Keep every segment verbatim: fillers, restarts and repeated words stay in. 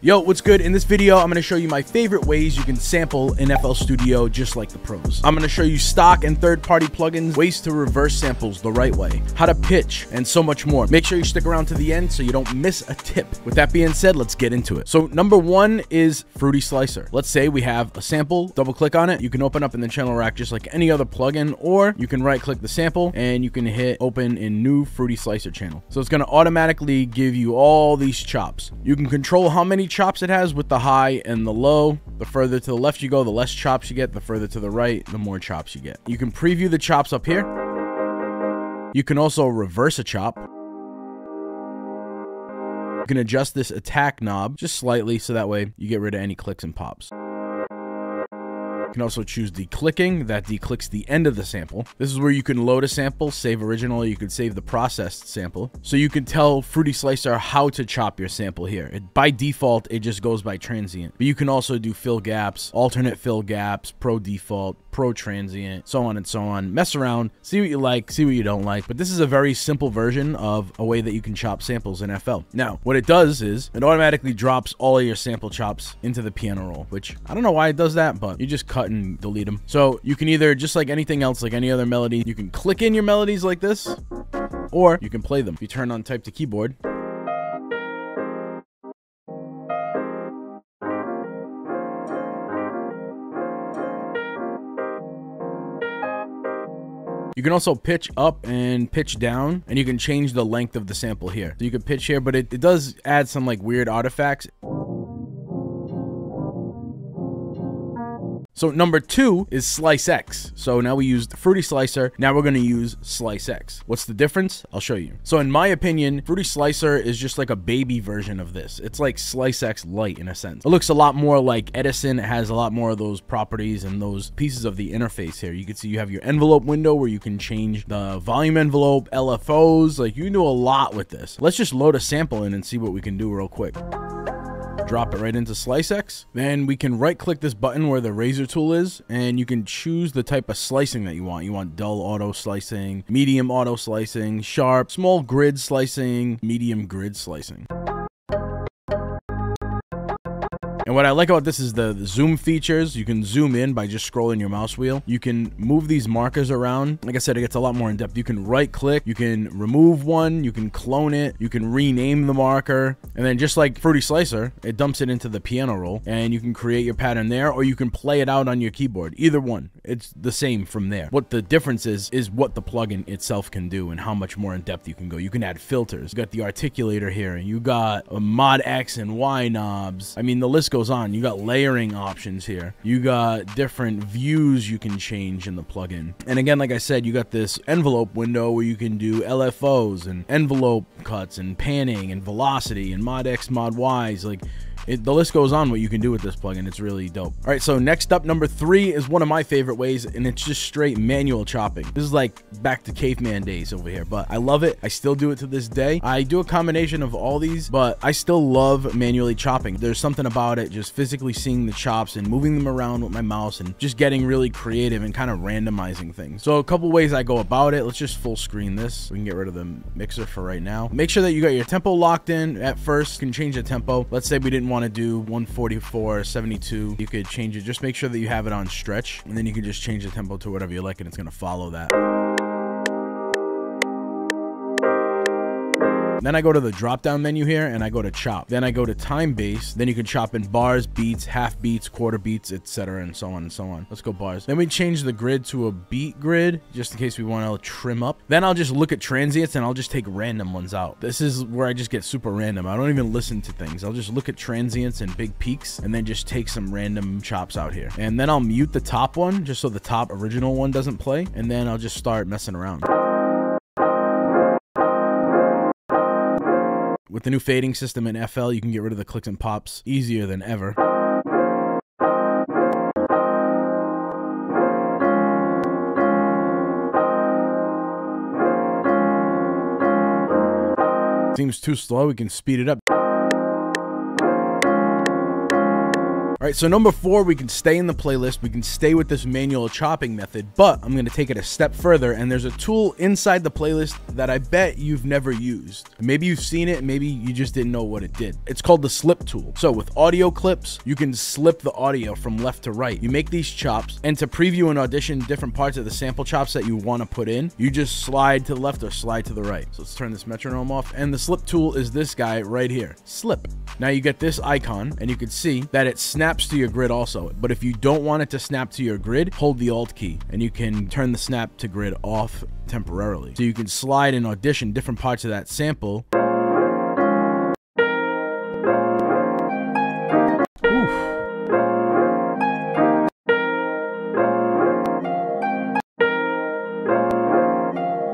Yo, what's good? In this video, I'm going to show you my favorite ways you can sample in F L Studio just like the pros. I'm going to show you stock and third-party plugins, ways to reverse samples the right way, how to pitch, and so much more. Make sure you stick around to the end so you don't miss a tip. With that being said, let's get into it. So number one is Fruity Slicer. Let's say we have a sample, double-click on it. You can open up in the channel rack just like any other plugin, or you can right-click the sample and you can hit open in new Fruity Slicer channel. So it's going to automatically give you all these chops. You can control how many chops it has with the high and the low. The further to the left you go, the less chops you get. The further to the right, the more chops you get. You can preview the chops up here. You can also reverse a chop. You can adjust this attack knob just slightly so that way you get rid of any clicks and pops. You can also choose declicking. That declicks the end of the sample. This is where you can load a sample, save original, you can save the processed sample. So you can tell Fruity Slicer how to chop your sample here. It, by default, it just goes by transient. But you can also do fill gaps, alternate fill gaps, pro default, pro transient, so on and so on. Mess around, see what you like, see what you don't like. But this is a very simple version of a way that you can chop samples in F L. Now, what it does is it automatically drops all of your sample chops into the piano roll, which I don't know why it does that, but you just cut and delete them. So you can either, just like anything else, like any other melody, you can click in your melodies like this, or you can play them. If you turn on type to keyboard, you can also pitch up and pitch down, and you can change the length of the sample here. So you can pitch here, but it, it does add some like weird artifacts. So number two is Slice X. So now we used Fruity Slicer. Now we're gonna use Slice X. What's the difference? I'll show you. So in my opinion, Fruity Slicer is just like a baby version of this. It's like Slice X Lite in a sense. It looks a lot more like Edison. It has a lot more of those properties and those pieces of the interface here. You can see you have your envelope window where you can change the volume envelope, L F Os. Like, you can do a lot with this. Let's just load a sample in and see what we can do real quick. Drop it right into Slice X. Then we can right click this button where the razor tool is, and you can choose the type of slicing that you want. You want dull auto slicing, medium auto slicing, sharp, small grid slicing, medium grid slicing. And what I like about this is the, the zoom features. You can zoom in by just scrolling your mouse wheel. You can move these markers around. Like I said, it gets a lot more in depth. You can right click, you can remove one, you can clone it, you can rename the marker. And then just like Fruity Slicer, it dumps it into the piano roll and you can create your pattern there, or you can play it out on your keyboard. Either one, it's the same from there. What the difference is, is what the plugin itself can do and how much more in depth you can go. You can add filters. You got the articulator here, and you got a mod X and Y knobs. I mean, the list goes on. You got layering options here. You got different views you can change in the plugin. And again, like I said, you got this envelope window where you can do L F Os and envelope cuts and panning and velocity and mod X, mod Ys. Like, It, the list goes on what you can do with this plugin. It's really dope. All right, so next up, number three is one of my favorite ways, and it's just straight manual chopping. This is like back to caveman days over here, but I love it. I still do it to this day. I do a combination of all these, but I still love manually chopping. There's something about it, just physically seeing the chops and moving them around with my mouse and just getting really creative and kind of randomizing things. So a couple ways I go about it. Let's just full screen this. We can get rid of the mixer for right now. Make sure that you got your tempo locked in at first. You can change the tempo. Let's say we didn't want to do one forty-four, seventy-two. You could change it. Just make sure that you have it on stretch, and then you can just change the tempo to whatever you like, and it's going to follow that. Then I go to the drop down menu here and I go to chop. Then I go to time base. Then you can chop in bars, beats, half beats, quarter beats, et cetera, and so on and so on. Let's go bars. Then we change the grid to a beat grid just in case we want to trim up. Then I'll just look at transients and I'll just take random ones out. This is where I just get super random. I don't even listen to things. I'll just look at transients and big peaks and then just take some random chops out here. And then I'll mute the top one just so the top original one doesn't play. And then I'll just start messing around. With the new fading system in F L, you can get rid of the clicks and pops easier than ever. Seems too slow, we can speed it up. Alright, so number four, we can stay in the playlist, we can stay with this manual chopping method, but I'm going to take it a step further, and there's a tool inside the playlist that I bet you've never used. Maybe you've seen it, maybe you just didn't know what it did. It's called the Slip Tool. So with audio clips, you can slip the audio from left to right. You make these chops, and to preview and audition different parts of the sample chops that you want to put in, you just slide to the left or slide to the right. So let's turn this metronome off, and the Slip Tool is this guy right here. Slip. Now you get this icon, and you can see that it snaps to your grid also, but if you don't want it to snap to your grid, hold the Alt key, and you can turn the snap to grid off temporarily. So you can slide and audition different parts of that sample.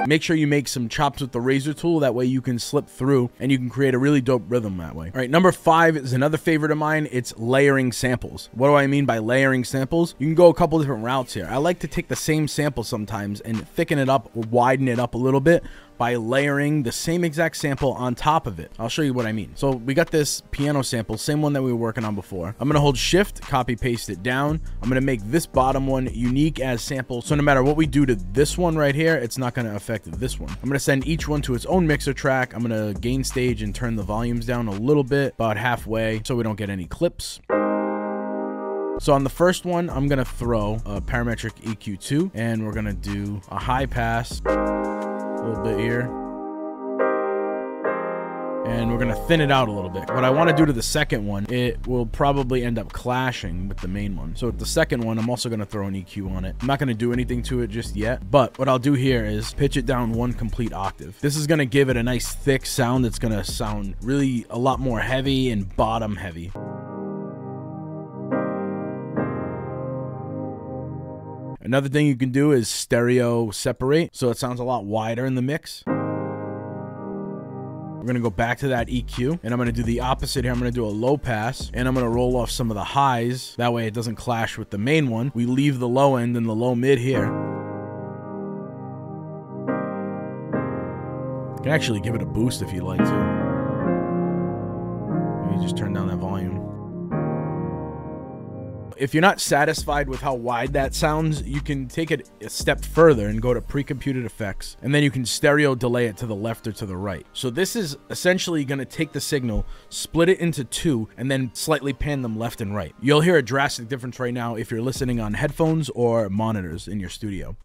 Make sure you make some chops with the razor tool, that way you can slip through and you can create a really dope rhythm that way. All right, number five is another favorite of mine. It's layering samples. What do I mean by layering samples? You can go a couple different routes here. I like to take the same sample sometimes and thicken it up, widen it up a little bit by layering the same exact sample on top of it. I'll show you what I mean. So we got this piano sample, same one that we were working on before. I'm gonna hold shift, copy paste it down. I'm gonna make this bottom one unique as sample. So no matter what we do to this one right here, it's not gonna affect this one. I'm gonna send each one to its own mixer track. I'm gonna gain stage and turn the volumes down a little bit, about halfway, so we don't get any clips. So on the first one, I'm gonna throw a parametric E Q two, and we're gonna do a high pass. A little bit here, and we're gonna thin it out a little bit. What I want to do to the second one, it will probably end up clashing with the main one. So with the second one, I'm also gonna throw an E Q on it. I'm not gonna do anything to it just yet, but what I'll do here is pitch it down one complete octave. This is gonna give it a nice thick sound. It's gonna sound really a lot more heavy and bottom heavy. Another thing you can do is stereo separate, so it sounds a lot wider in the mix. We're gonna go back to that E Q, and I'm gonna do the opposite here. I'm gonna do a low pass, and I'm gonna roll off some of the highs. That way it doesn't clash with the main one. We leave the low end and the low mid here. You can actually give it a boost if you'd like to. Maybe just turn down that volume. If you're not satisfied with how wide that sounds, you can take it a step further and go to pre-computed effects, and then you can stereo delay it to the left or to the right. So this is essentially going to take the signal, split it into two, and then slightly pan them left and right. You'll hear a drastic difference right now if you're listening on headphones or monitors in your studio.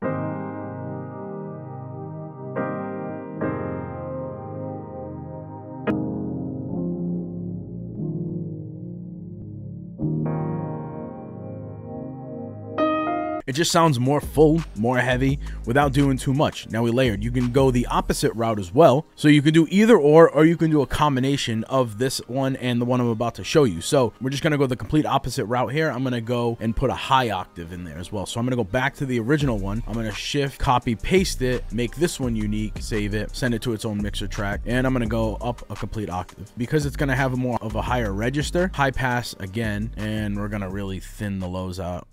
It just sounds more full, more heavy, without doing too much. Now we layered. You can go the opposite route as well. So you can do either or, or you can do a combination of this one and the one I'm about to show you. So we're just gonna go the complete opposite route here. I'm gonna go and put a high octave in there as well. So I'm gonna go back to the original one. I'm gonna shift, copy, paste it, make this one unique, save it, send it to its own mixer track, and I'm gonna go up a complete octave because it's gonna have more of a higher register, high pass again, and we're gonna really thin the lows out.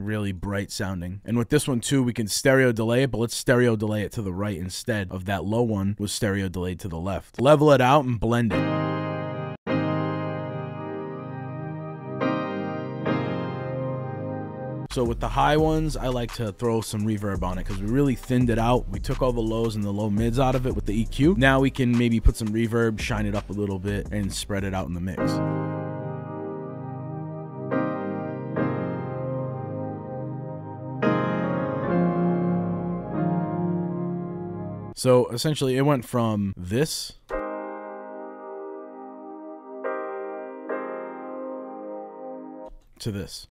Really bright sounding. And with this one too, we can stereo delay it, but let's stereo delay it to the right instead of that low one was stereo delayed to the left. Level it out and blend it. So with the high ones, I like to throw some reverb on it because we really thinned it out. We took all the lows and the low mids out of it with the E Q. Now we can maybe put some reverb, shine it up a little bit, and spread it out in the mix. So essentially it went from this to this.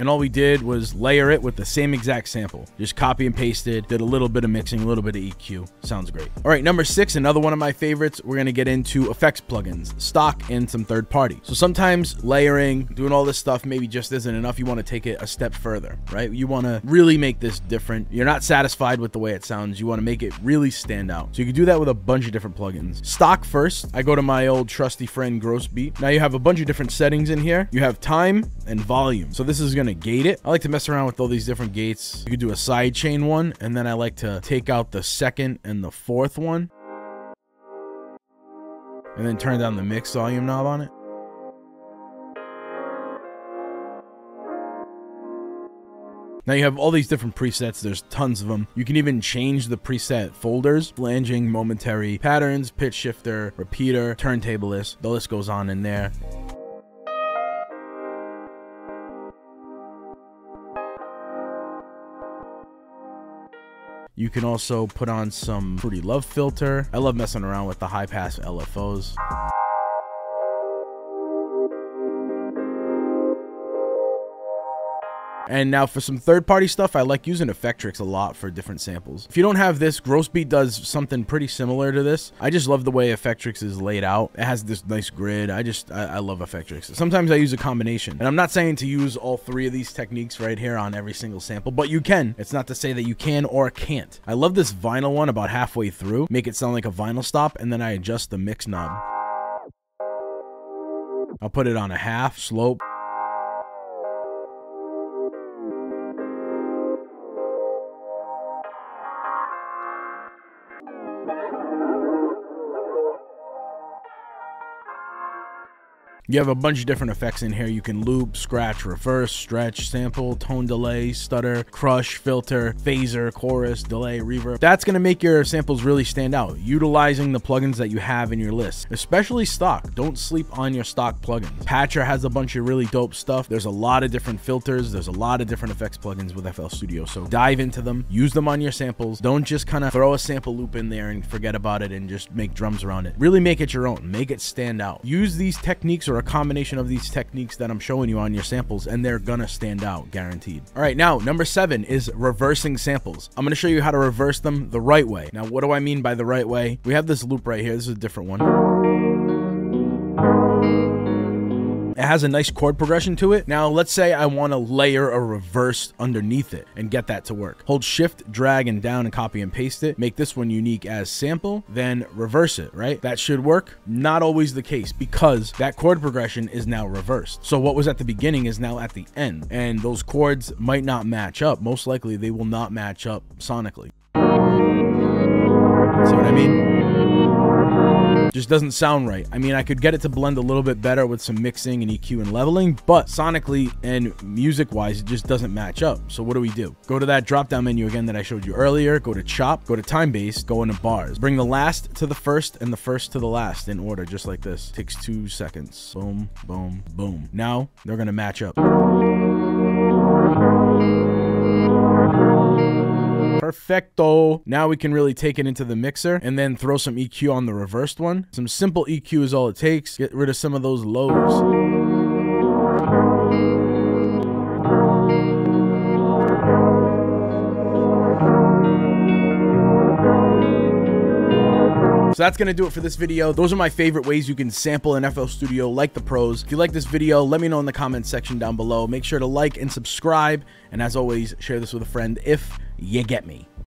And all we did was layer it with the same exact sample. Just copy and pasted, did a little bit of mixing, a little bit of E Q. Sounds great. All right, number six, another one of my favorites. We're gonna get into effects plugins, stock and some third party. So sometimes layering, doing all this stuff maybe just isn't enough. You wanna take it a step further, right? You wanna really make this different. You're not satisfied with the way it sounds. You wanna make it really stand out. So you can do that with a bunch of different plugins. Stock first, I go to my old trusty friend, Gross Beat. Now you have a bunch of different settings in here. You have time and volume. So this is gonna to gate it. I like to mess around with all these different gates. You could do a side chain one, and then I like to take out the second and the fourth one, and then turn down the mix volume knob on it. Now you have all these different presets, there's tons of them. You can even change the preset folders, flanging, momentary, patterns, pitch shifter, repeater, turntablist, the list goes on in there. You can also put on some Fruity Love filter. I love messing around with the high pass L F Os. And now for some third-party stuff, I like using Effectrix a lot for different samples. If you don't have this, Gross Beat does something pretty similar to this. I just love the way Effectrix is laid out. It has this nice grid. I just, I, I love Effectrix. Sometimes I use a combination. And I'm not saying to use all three of these techniques right here on every single sample, but you can. It's not to say that you can or can't. I love this vinyl one about halfway through. Make it sound like a vinyl stop, and then I adjust the mix knob. I'll put it on a half slope. You have a bunch of different effects in here. You can loop, scratch, reverse, stretch, sample, tone delay, stutter, crush, filter, phaser, chorus, delay, reverb. That's going to make your samples really stand out, utilizing the plugins that you have in your list, especially stock. Don't sleep on your stock plugins. Patcher has a bunch of really dope stuff. There's a lot of different filters. There's a lot of different effects plugins with F L Studio. So dive into them, use them on your samples. Don't just kind of throw a sample loop in there and forget about it and just make drums around it. Really make it your own, make it stand out. Use these techniques, or a combination of these techniques that I'm showing you on your samples, and they're gonna stand out, guaranteed. All right, now number seven is reversing samples. I'm gonna show you how to reverse them the right way. Now, what do I mean by the right way? We have this loop right here. This is a different one. It has a nice chord progression to it. Now, let's say I wanna layer a reverse underneath it and get that to work. Hold shift, drag, and down and copy and paste it. Make this one unique as sample, then reverse it, right? That should work. Not always the case, because that chord progression is now reversed. So what was at the beginning is now at the end, and those chords might not match up. Most likely they will not match up sonically. See what I mean? Just doesn't sound right. I mean, I could get it to blend a little bit better with some mixing and E Q and leveling, but sonically and music-wise, it just doesn't match up. So what do we do? Go to that drop-down menu again that I showed you earlier, go to chop, go to time-based, go into bars. Bring the last to the first and the first to the last in order, just like this. Takes two seconds. Boom, boom, boom. Now they're gonna match up. Perfecto. Now we can really take it into the mixer and then throw some E Q on the reversed one. Some simple E Q is all it takes. Get rid of some of those lows. So that's going to do it for this video. Those are my favorite ways you can sample in F L Studio like the pros. If you like this video, let me know in the comments section down below. Make sure to like and subscribe. And as always, share this with a friend if you get me.